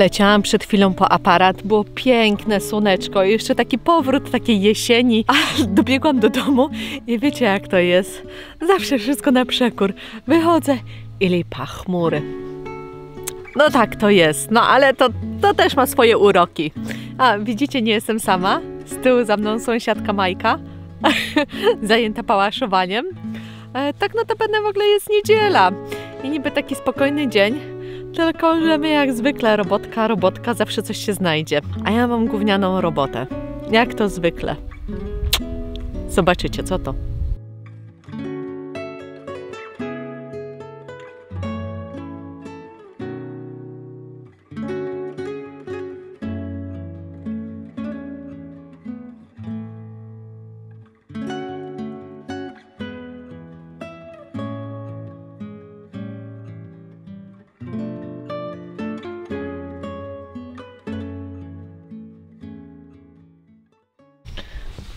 Leciałam przed chwilą po aparat, było piękne słoneczko i jeszcze taki powrót takiej jesieni. A dobiegłam do domu i wiecie jak to jest, zawsze wszystko na przekór. Wychodzę i lipa, chmury. No tak to jest, no ale to też ma swoje uroki. A widzicie, nie jestem sama, z tyłu za mną sąsiadka Majka, zajęta pałaszowaniem. Tak notabene w ogóle jest niedziela i niby taki spokojny dzień, tylko że my jak zwykle robotka, zawsze coś się znajdzie. A ja mam gównianą robotę, jak to zwykle. Zobaczycie co to.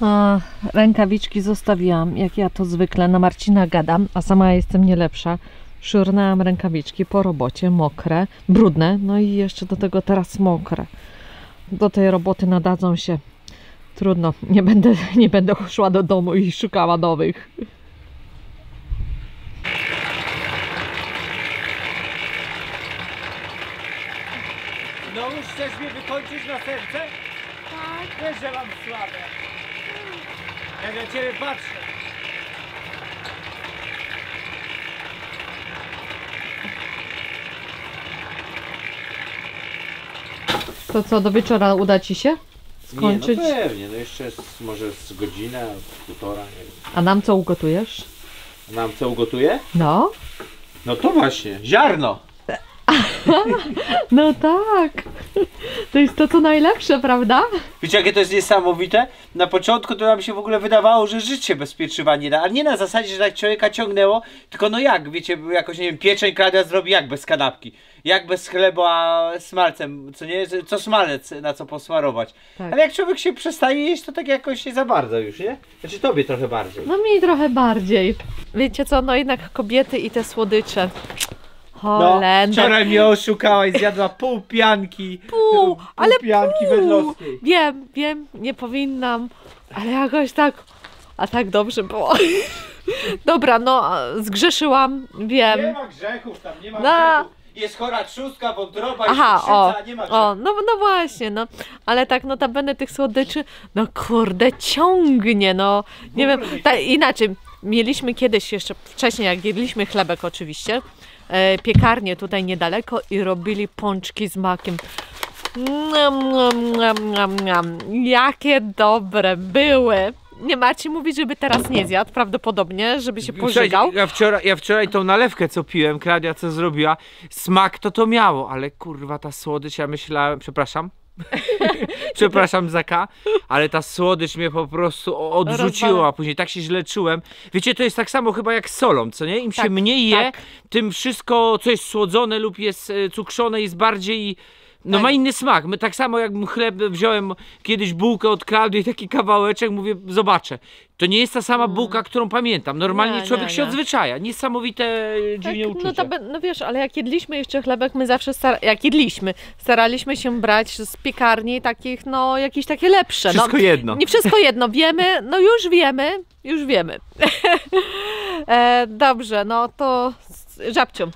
O, rękawiczki zostawiłam, jak ja to zwykle na Marcina gadam, a sama jestem nie lepsza. Szurnęłam rękawiczki po robocie, mokre, brudne, no i jeszcze do tego teraz mokre. Do tej roboty nadadzą się. Trudno, nie będę szła do domu i szukała nowych. No już chcesz mnie wykończyć na serce? Tak. Wiesz, że mam sławę. Jak na ciebie patrzę. To co, do wieczora uda ci się skończyć? Nie, no pewnie, no jeszcze jest, może z godzina, półtora. A nam co ugotujesz? Nam co ugotuję? No. No to właśnie, ziarno. No tak, to jest to co najlepsze, prawda? Wiecie jakie to jest niesamowite? Na początku to nam się w ogóle wydawało, że życie bez pieczywa nie da, ale nie na zasadzie, że tak człowieka ciągnęło, tylko no jak, wiecie, jakoś nie wiem, pieczeń Klaudia zrobi jak bez kanapki, jak bez chleba smalcem, co nie, co smalec na co posmarować. Tak. Ale jak człowiek się przestaje jeść, to tak jakoś nie za bardzo już, nie? Znaczy tobie trochę bardziej. No mi trochę bardziej. Wiecie co, no jednak kobiety i te słodycze. No, wczoraj mnie oszukałaś, zjadła pół pianki. Pół pianki wedlowskiej. Wiem, nie powinnam, ale jakoś tak, a tak dobrze było. Dobra, no zgrzeszyłam, wiem. Nie ma grzechów tam, nie ma grzechów. Jest chora trzustka, wątroba, nie ma grzechów. O, no właśnie, no, ale tak notabene tych słodyczy, no kurde, ciągnie, no. Nie wiem, tak, inaczej, mieliśmy kiedyś jeszcze wcześniej, jak jedliśmy chlebek oczywiście, piekarnię tutaj niedaleko i robili pączki z makiem. Jakie dobre były. Nie, Marcin mówi, żeby teraz nie zjadł, prawdopodobnie, żeby się pożygał. Ja wczoraj tą nalewkę, co piłem, Klaudia co zrobiła, smak to miało, ale kurwa ta słodycz, ja myślałem, przepraszam za K, ale ta słodycz mnie po prostu odrzuciła, później tak się źle czułem. Wiecie, to jest tak samo chyba jak z solą, co nie? Im się mniej je, tym wszystko, co jest słodzone lub jest cukrzone, jest bardziej... No tak. Ma inny smak. My tak samo jakbym chleb wziąłem kiedyś bułkę od Klaudii i taki kawałeczek, mówię, zobaczę. To nie jest ta sama bułka, którą pamiętam. Normalnie człowiek się odzwyczaja. Niesamowite dziwne uczucie. No wiesz, ale jak jedliśmy jeszcze chlebek, my zawsze staraliśmy się brać z piekarni takich, no jakieś takie lepsze. Wszystko jedno. Nie wszystko jedno. Wiemy, no już wiemy. Dobrze, no to żabcią.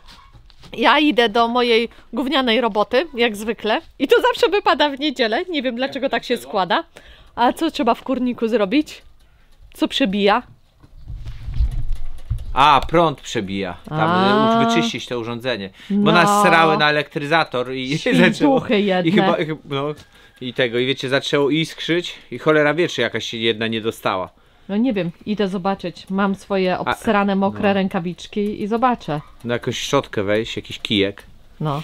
Ja idę do mojej gównianej roboty, jak zwykle. I to zawsze wypada w niedzielę. Nie wiem dlaczego tak się składa. A co trzeba w kurniku zrobić? Co przebija? A, prąd przebija. Tam wyczyścić to urządzenie. Bo nas srały na elektryzator i zaczęło. I chyba, no, i tego, i wiecie, zaczęło iskrzyć. I cholera wie, czy jakaś jedna nie dostała. No nie wiem, idę zobaczyć. Mam swoje obsrane, mokre rękawiczki i zobaczę. No jakąś szczotkę weź, jakiś kijek. No.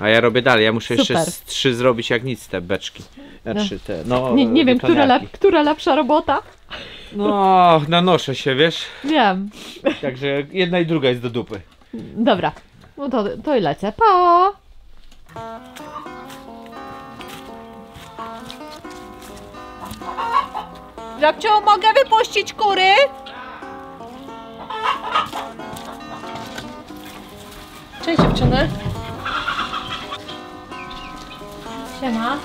A ja robię dalej, ja muszę jeszcze z 3 zrobić jak nic te beczki. Nie wiem, która lepsza robota. No, nanoszę się, wiesz? Wiem. Także jedna i druga jest do dupy. Dobra, no to i lecę. Pa! Żabciu, mogę wypuścić kury? Cześć dziewczyny. Siema.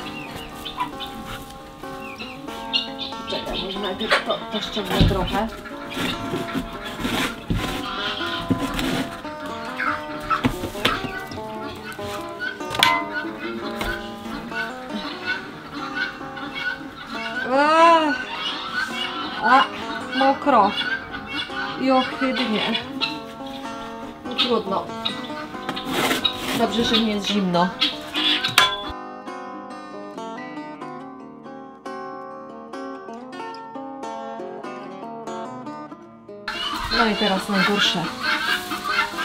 Czekaj, może najpierw to ściągnę trochę. A, mokro. I ohydnie. No trudno. Dobrze, że nie jest zimno. No i teraz najgorsze.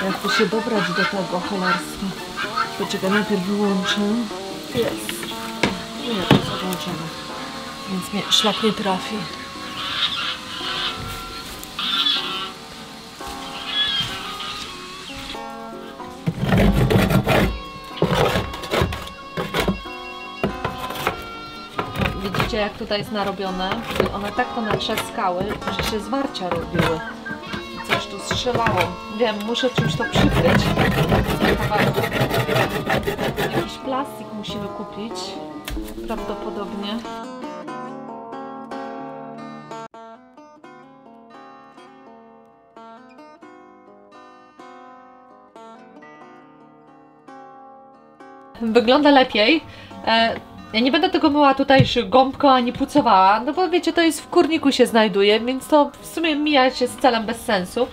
Jak tu się dobrać do tego cholerstwa? Poczekaj, najpierw wyłączę. Jest. Nie, to jest wyłączone. Więc mnie szlak nie trafi. Widzicie, jak tutaj jest narobione? One tak to natrzaskały, że się zwarcia robiły. Coś tu strzelało. Wiem, muszę czymś to przykryć. Jakiś plastik musimy kupić. Prawdopodobnie. Wygląda lepiej. Ja nie będę tego myła tutaj gąbką ani pucowała, no bo wiecie, to jest w kurniku się znajduje, więc to w sumie mija się z celem bez sensu.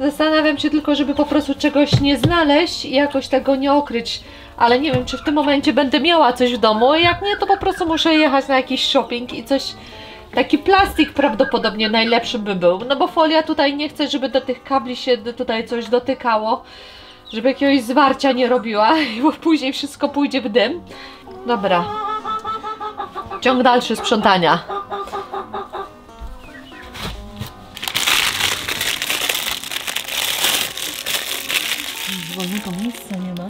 Zastanawiam się tylko, żeby po prostu czegoś nie znaleźć i jakoś tego nie okryć, ale nie wiem, czy w tym momencie będę miała coś w domu, jak nie, to po prostu muszę jechać na jakiś shopping i coś... Taki plastik prawdopodobnie najlepszy by był, no bo folia tutaj nie chcę, żeby do tych kabli się tutaj coś dotykało, żeby jakiegoś zwarcia nie robiła, bo później wszystko pójdzie w dym. Dobra, ciąg dalszy sprzątania. Wolnego miejsca nie ma.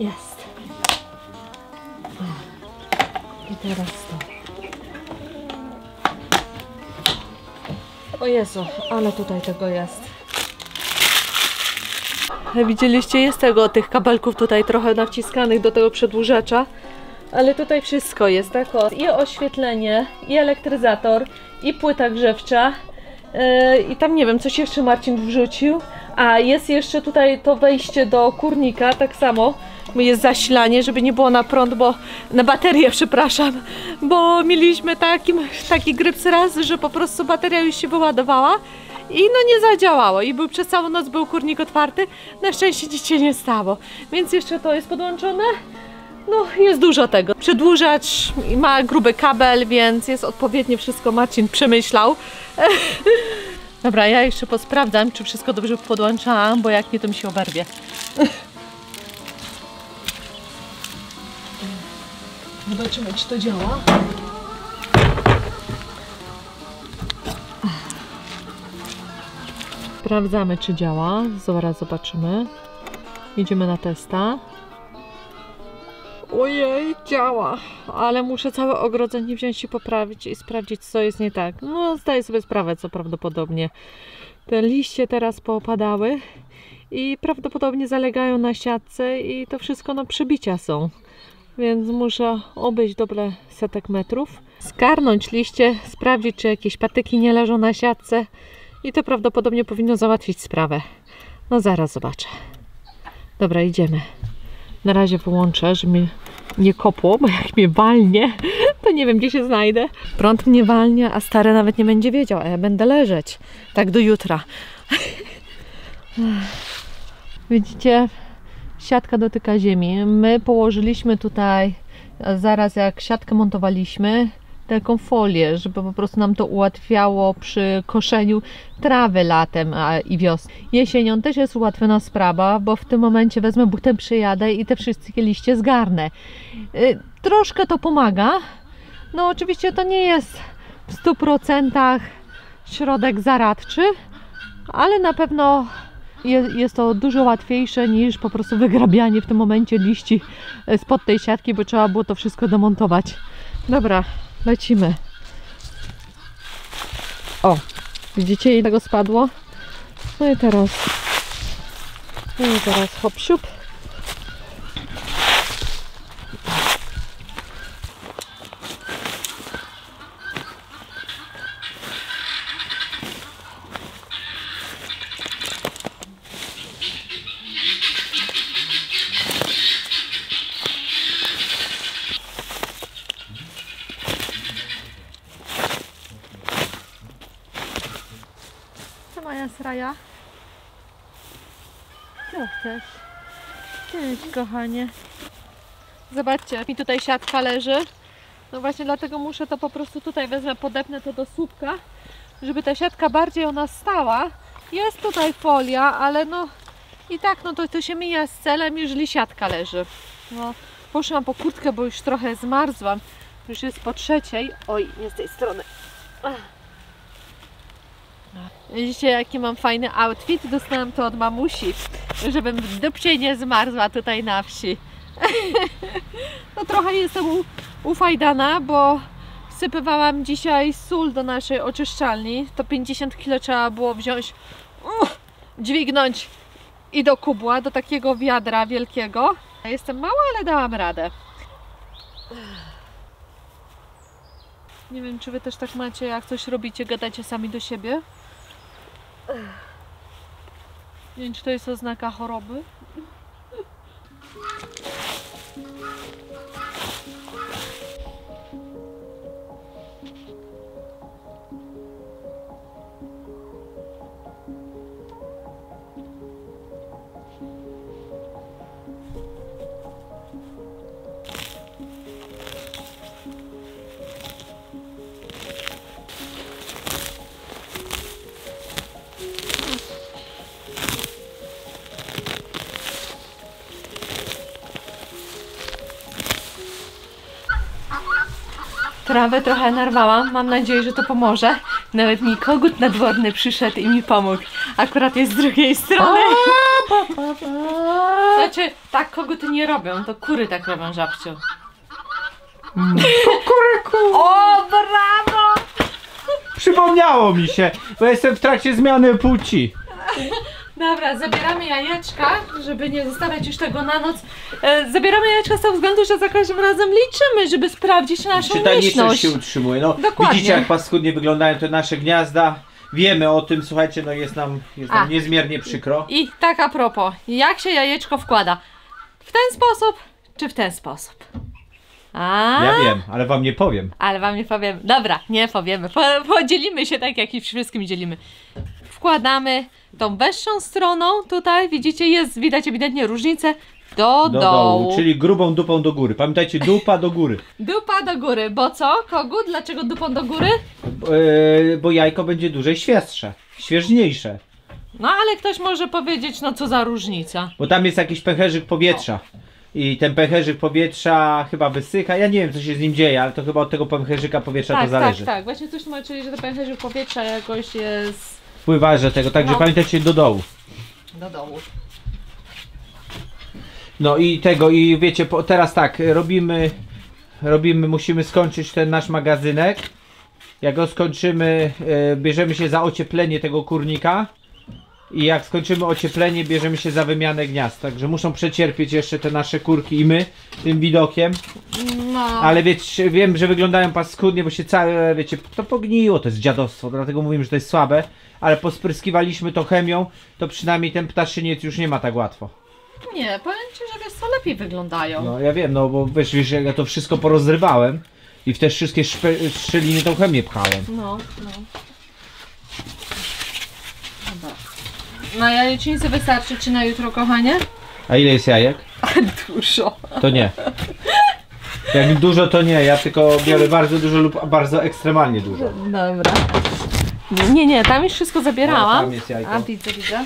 Jest. I teraz to. O Jezu, ale tutaj tego jest. Widzieliście, jest tych kabelków tutaj trochę nawciskanych do tego przedłużacza, ale tutaj wszystko jest, tak? I oświetlenie, i elektryzator, i płyta grzewcza, i tam nie wiem, coś jeszcze Marcin wrzucił, a jest jeszcze tutaj to wejście do kurnika, tak samo jest zasilanie, żeby nie było na prąd, bo na baterię, przepraszam, bo mieliśmy taki gryps raz, że po prostu bateria już się wyładowała i no nie zadziałało i przez całą noc był kurnik otwarty, na szczęście nic się nie stało, więc jeszcze to jest podłączone, no jest dużo tego. Przedłużacz ma gruby kabel, więc jest odpowiednie wszystko, Marcin przemyślał. Dobra, ja jeszcze posprawdzam, czy wszystko dobrze podłączałam, bo jak nie, to mi się oberwie. Zobaczymy, czy to działa. Sprawdzamy, czy działa. Zaraz zobaczymy. Idziemy na testa. Ojej, działa. Ale muszę całe ogrodzenie wziąć i poprawić i sprawdzić, co jest nie tak. No, zdaję sobie sprawę, co prawdopodobnie. Te liście teraz poopadały i prawdopodobnie zalegają na siatce i to wszystko na przebicia są. Więc muszę obejść dobre setek metrów. Skarnąć liście, sprawdzić, czy jakieś patyki nie leżą na siatce. I to prawdopodobnie powinno załatwić sprawę. No zaraz zobaczę. Dobra, idziemy. Na razie wyłączę, żeby mnie nie kopło, bo jak mnie walnie, to nie wiem, gdzie się znajdę. Prąd mnie walnie, a stary nawet nie będzie wiedział, a ja będę leżeć. Tak do jutra. Widzicie, siatka dotyka ziemi. My położyliśmy tutaj, zaraz jak siatkę montowaliśmy, taką folię, żeby po prostu nam to ułatwiało przy koszeniu trawy latem i wiosną. Jesienią też jest ułatwiona sprawa, bo w tym momencie wezmę butem, przyjadę i te wszystkie liście zgarnę. Troszkę to pomaga. No oczywiście to nie jest w 100% środek zaradczy, ale na pewno jest to dużo łatwiejsze niż po prostu wygrabianie w tym momencie liści spod tej siatki, bo trzeba było to wszystko demontować. Dobra. Lecimy. O, widzicie, ile tego spadło? No i teraz hop siup. Maja. Co chcesz? Idź, kochanie. Zobaczcie, mi tutaj siatka leży. No właśnie dlatego muszę to po prostu tutaj wezmę, podepnę to do słupka, żeby ta siatka bardziej ona stała. Jest tutaj folia, ale no i tak no to się mija z celem, jeżeli siatka leży. No, poszłam po kurtkę, bo już trochę zmarzłam. Już jest po trzeciej. Oj, nie z tej strony. Widzicie, jaki mam fajny outfit? Dostałam to od mamusi, żebym w dupcie nie zmarzła tutaj na wsi. No trochę jestem ufajdana, bo wsypywałam dzisiaj sól do naszej oczyszczalni. To 50 kg trzeba było wziąć, dźwignąć i do kubła, do takiego wiadra wielkiego. Jestem mała, ale dałam radę. Nie wiem, czy wy też tak macie, jak coś robicie, gadacie sami do siebie. Nie wiem, czy to jest oznaka choroby. Trawę trochę narwałam, mam nadzieję, że to pomoże. Nawet mi kogut nadworny przyszedł i mi pomógł. Akurat jest z drugiej strony. Znaczy, tak koguty nie robią, to kury tak robią, żabciu. Kukuryku! O, brawo! Przypomniało mi się, bo jestem w trakcie zmiany płci. Dobra, zabieramy jajeczka, żeby nie zostawiać już tego na noc. Zabieramy jajeczka z tego względu, że za każdym razem liczymy, żeby sprawdzić naszą myślność się utrzymuje. No, dokładnie. Widzicie, jak paskudnie wyglądają te nasze gniazda. Wiemy o tym, słuchajcie, no jest nam niezmiernie przykro. I tak a propos, jak się jajeczko wkłada? W ten sposób, czy w ten sposób? Ja wiem, ale wam nie powiem. Ale wam nie powiem. Dobra, nie powiemy. Podzielimy się tak, jak i wszystkim dzielimy. Wkładamy tą wyższą stroną, tutaj widzicie, jest, widać ewidentnie różnicę, do dołu. Czyli grubą dupą do góry. Pamiętajcie, dupa do góry. Dupa do góry, bo co? Kogut, dlaczego dupą do góry? Bo jajko będzie dłużej świeższe, świeżniejsze. No ale ktoś może powiedzieć, no co za różnica. Bo tam jest jakiś pęcherzyk powietrza. I ten pęcherzyk powietrza chyba wysycha. Ja nie wiem, co się z nim dzieje, ale to chyba od tego pęcherzyka powietrza to zależy. Tak, tak, właśnie coś tłumaczyli, że ten pęcherzyk powietrza jakoś jest... Wpływa, że tego, także no. Pamiętajcie, do dołu. Do dołu. No i tego, i wiecie, teraz tak, musimy skończyć ten nasz magazynek. Jak go skończymy, bierzemy się za ocieplenie tego kurnika. I jak skończymy ocieplenie, bierzemy się za wymianę gniazd. Także muszą przecierpieć jeszcze te nasze kurki i my tym widokiem. No. Ale wiecie, wiem, że wyglądają paskudnie, bo się całe, wiecie, to pogniło, to jest dziadostwo, dlatego mówimy, że to jest słabe. Ale pospryskiwaliśmy to chemią, to przynajmniej ten ptaszyniec już nie ma tak łatwo. Nie, powiem ci, że wiesz co, lepiej wyglądają. No ja wiem, no bo wiesz, ja to wszystko porozrywałem i w te wszystkie szczeliny tą chemię pchałem. No, no. Na jajecznicy wystarczy czy na jutro, kochanie? A ile jest jajek? Dużo. To nie. Jak dużo, to nie. Ja tylko biorę bardzo dużo lub bardzo ekstremalnie dużo. Dobra. Nie, nie, tam już wszystko zabierałam. No, tam jest jajko. A widzę, widzę.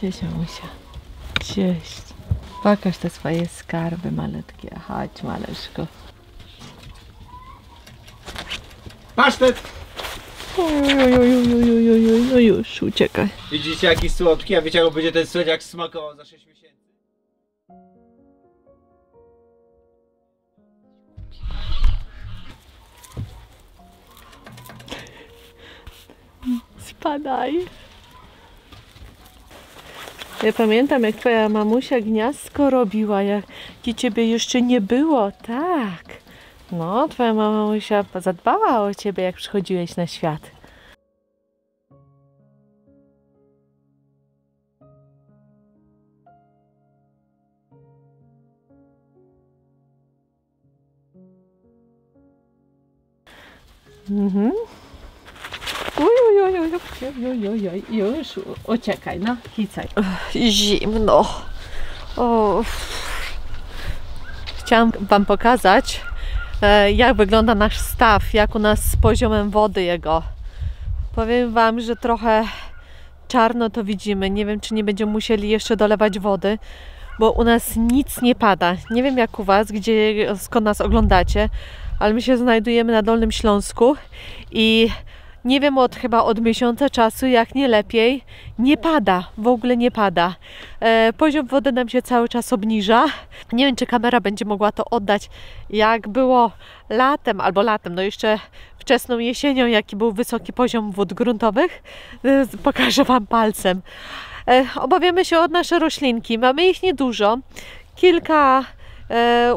Cześć, mamusia. Cześć. Pokaż te swoje skarby malutkie. Chodź, mależko. Pasztet! No już, uciekaj. Widzicie, jaki słodki, a wiecie, jak będzie ten słodziak smakował za 6 miesięcy? Spadaj. Ja pamiętam, jak twoja mamusia gniazdko robiła, jak ciebie jeszcze nie było, tak. No, twoja mamusia zadbała o ciebie, jak przychodziłeś na świat. Mhm. Oj, już uciekaj, no, kicaj. Zimno. O. Chciałam wam pokazać, jak wygląda nasz staw, jak u nas z poziomem wody jego. Powiem wam, że trochę czarno to widzimy. Nie wiem, czy nie będziemy musieli jeszcze dolewać wody, bo u nas nic nie pada. Nie wiem jak u was, skąd nas oglądacie, ale my się znajdujemy na Dolnym Śląsku i nie wiem, chyba od miesiąca czasu, jak nie lepiej, nie pada, w ogóle nie pada. Poziom wody nam się cały czas obniża. Nie wiem, czy kamera będzie mogła to oddać, jak było latem, albo latem, no jeszcze wczesną jesienią, jaki był wysoki poziom wód gruntowych. Pokażę wam palcem. Obawiamy się o nasze roślinki, mamy ich niedużo, kilka.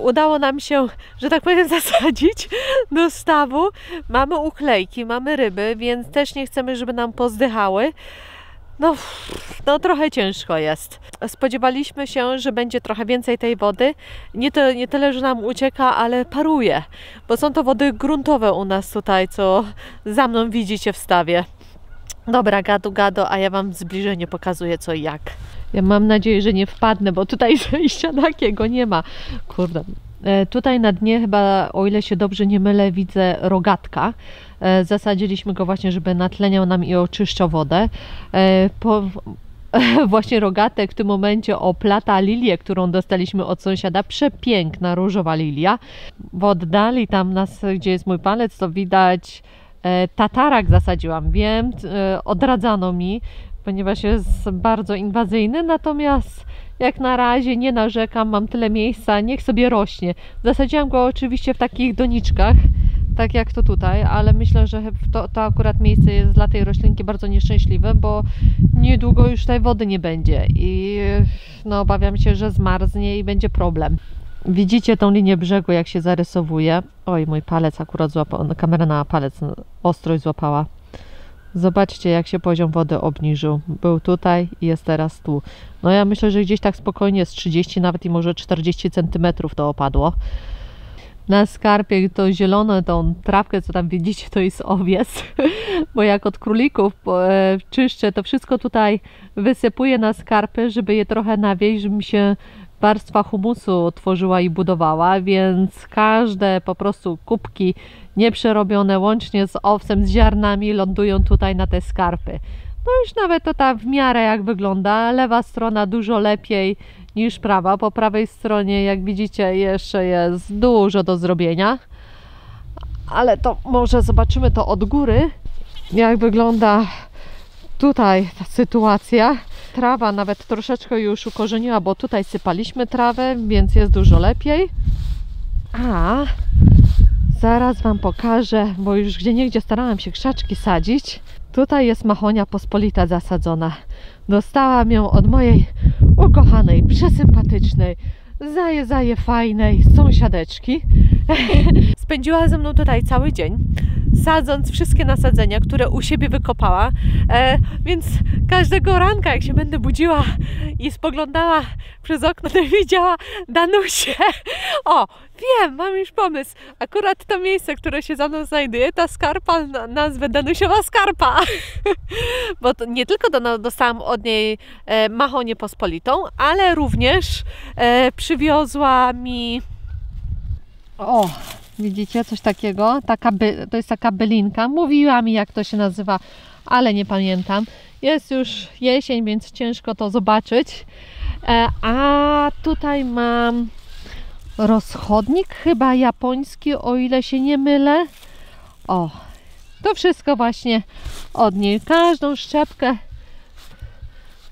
Udało nam się, że tak powiem, zasadzić do stawu. Mamy uklejki, mamy ryby, więc też nie chcemy, żeby nam pozdychały. No trochę ciężko jest. Spodziewaliśmy się, że będzie trochę więcej tej wody. Nie tyle, że nam ucieka, ale paruje. Bo są to wody gruntowe u nas tutaj, co za mną widzicie w stawie. Dobra, gadu, a ja wam zbliżenie pokazuję co i jak. Ja mam nadzieję, że nie wpadnę, bo tutaj zejścia takiego nie ma. Kurde. Tutaj na dnie chyba, o ile się dobrze nie mylę, widzę rogatka. Zasadziliśmy go właśnie, żeby natleniał nam i oczyszczał wodę. Właśnie rogatek w tym momencie oplata lilię, którą dostaliśmy od sąsiada. Przepiękna różowa lilia. W oddali tam, gdzie jest mój palec, to widać tatarak zasadziłam. Wiem, odradzano mi, ponieważ jest bardzo inwazyjny, natomiast jak na razie nie narzekam, mam tyle miejsca, niech sobie rośnie. Zasadziłam go oczywiście w takich doniczkach, tak jak to tutaj, ale myślę, że to akurat miejsce jest dla tej roślinki bardzo nieszczęśliwe, bo niedługo już tej wody nie będzie i no, obawiam się, że zmarznie i będzie problem. Widzicie tą linię brzegu, jak się zarysowuje. Oj, mój palec akurat złapał, kamera na palec ostrość złapała. Zobaczcie, jak się poziom wody obniżył. Był tutaj i jest teraz tu. No ja myślę, że gdzieś tak spokojnie z 30, nawet i może 40 cm to opadło. Na skarpie to zielone, tą trawkę, co tam widzicie, to jest owies. Bo jak od królików czyszczę, to wszystko tutaj wysypuję na skarpy, żeby je trochę nawieść, żeby mi się warstwa humusu tworzyła i budowała, więc każde po prostu kubki nieprzerobione łącznie z owsem, z ziarnami lądują tutaj na te skarpy. No już nawet to ta w miarę jak wygląda, lewa strona dużo lepiej niż prawa, po prawej stronie jak widzicie jeszcze jest dużo do zrobienia, ale to może zobaczymy to od góry, jak wygląda tutaj ta sytuacja. Trawa nawet troszeczkę już ukorzeniła, bo tutaj sypaliśmy trawę, więc jest dużo lepiej. A zaraz wam pokażę, bo już gdzieniegdzie starałam się krzaczki sadzić. Tutaj jest mahonia pospolita zasadzona. Dostałam ją od mojej ukochanej, przesympatycznej, zaje fajnej sąsiadeczki. Spędziła ze mną tutaj cały dzień, sadząc wszystkie nasadzenia, które u siebie wykopała, więc każdego ranka, jak się będę budziła i spoglądała przez okno, to widziała Danusię. O, wiem, mam już pomysł. Akurat to miejsce, które się za mną znajduje, ta skarpa, nazwę Danusiowa Skarpa. Bo to nie tylko dostałam od niej mahonię pospolitą, ale również przywiozła mi... O, widzicie coś takiego? To jest taka bylinka. Mówiła mi, jak to się nazywa, ale nie pamiętam. Jest już jesień, więc ciężko to zobaczyć. A tutaj mam rozchodnik, chyba japoński, o ile się nie mylę. O, to wszystko właśnie od niej. Każdą szczepkę,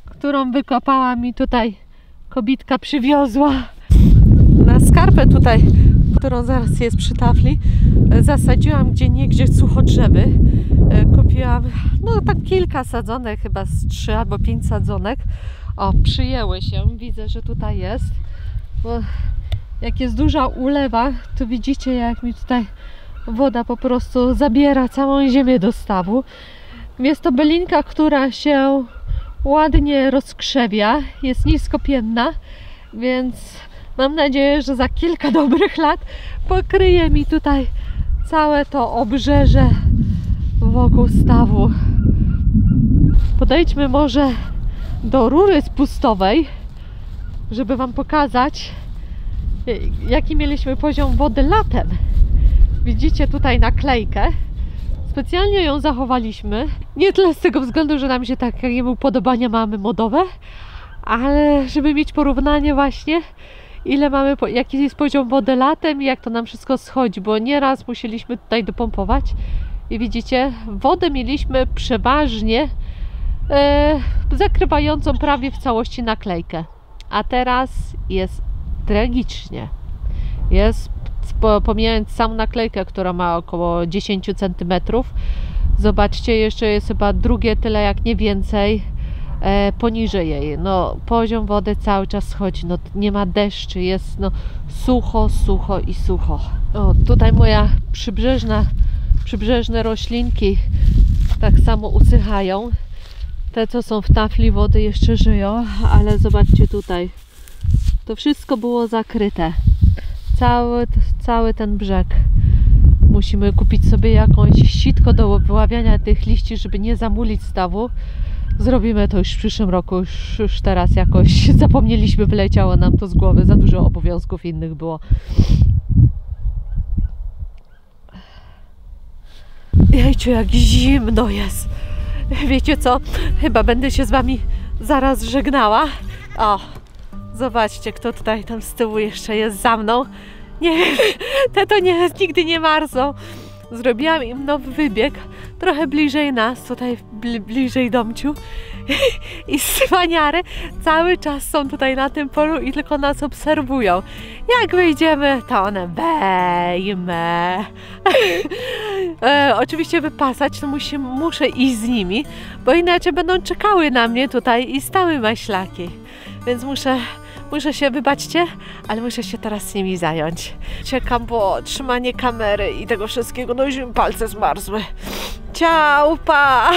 którą wykopała mi tutaj kobitka, przywiozła. Na skarpę tutaj, którą zaraz jest przy tafli, zasadziłam gdzieniegdzie sucho drzewy. Kupiłam, no tak kilka sadzonek, chyba z 3 albo 5 sadzonek. O, przyjęły się, widzę, że tutaj jest. Bo jak jest duża ulewa, to widzicie, jak mi tutaj woda po prostu zabiera całą ziemię do stawu. Jest to bylinka, która się ładnie rozkrzewia, jest niskopienna, więc mam nadzieję, że za kilka dobrych lat pokryje mi tutaj całe to obrzeże wokół stawu. Podejdźmy może do rury spustowej, żeby wam pokazać, jaki mieliśmy poziom wody latem. Widzicie tutaj naklejkę. Specjalnie ją zachowaliśmy. Nie tyle z tego względu, że nam się takie upodobania mamy modowe, ale żeby mieć porównanie właśnie, ile mamy, jaki jest poziom wody latem i jak to nam wszystko schodzi, bo nieraz musieliśmy tutaj dopompować. I widzicie, wodę mieliśmy przeważnie zakrywającą prawie w całości naklejkę. A teraz jest tragicznie. Jest, pomijając sam naklejkę, która ma około 10 cm, zobaczcie, jeszcze jest chyba drugie tyle, jak nie więcej, poniżej jej. No, poziom wody cały czas schodzi, no, nie ma deszczy, jest no, sucho, sucho i sucho. O, tutaj moja przybrzeżne roślinki tak samo usychają. Te, co są w tafli wody, jeszcze żyją, ale zobaczcie tutaj. To wszystko było zakryte. Cały ten brzeg. Musimy kupić sobie jakąś sitko do wyławiania tych liści, żeby nie zamulić stawu. Zrobimy to już w przyszłym roku, już teraz jakoś zapomnieliśmy, wyleciało nam to z głowy, za dużo obowiązków innych było. Jejciu, jak zimno jest. Wiecie co? Chyba będę się z wami zaraz żegnała. O! Zobaczcie, kto tutaj tam z tyłu jeszcze jest za mną. Nie wiem, te to nie, nigdy nie marzą. Zrobiłam im nowy wybieg, trochę bliżej nas, tutaj bliżej domciu. I cwaniary cały czas są tutaj na tym polu i tylko nas obserwują. Jak wyjdziemy, to one bejme. Oczywiście wypasać, to muszę iść z nimi, bo inaczej będą czekały na mnie tutaj i stały maślaki. Więc muszę się, wybaczcie, ale muszę się teraz nimi zająć. Czekam, bo trzymanie kamery i tego wszystkiego, no już mi palce zmarzły. Ciao, pa!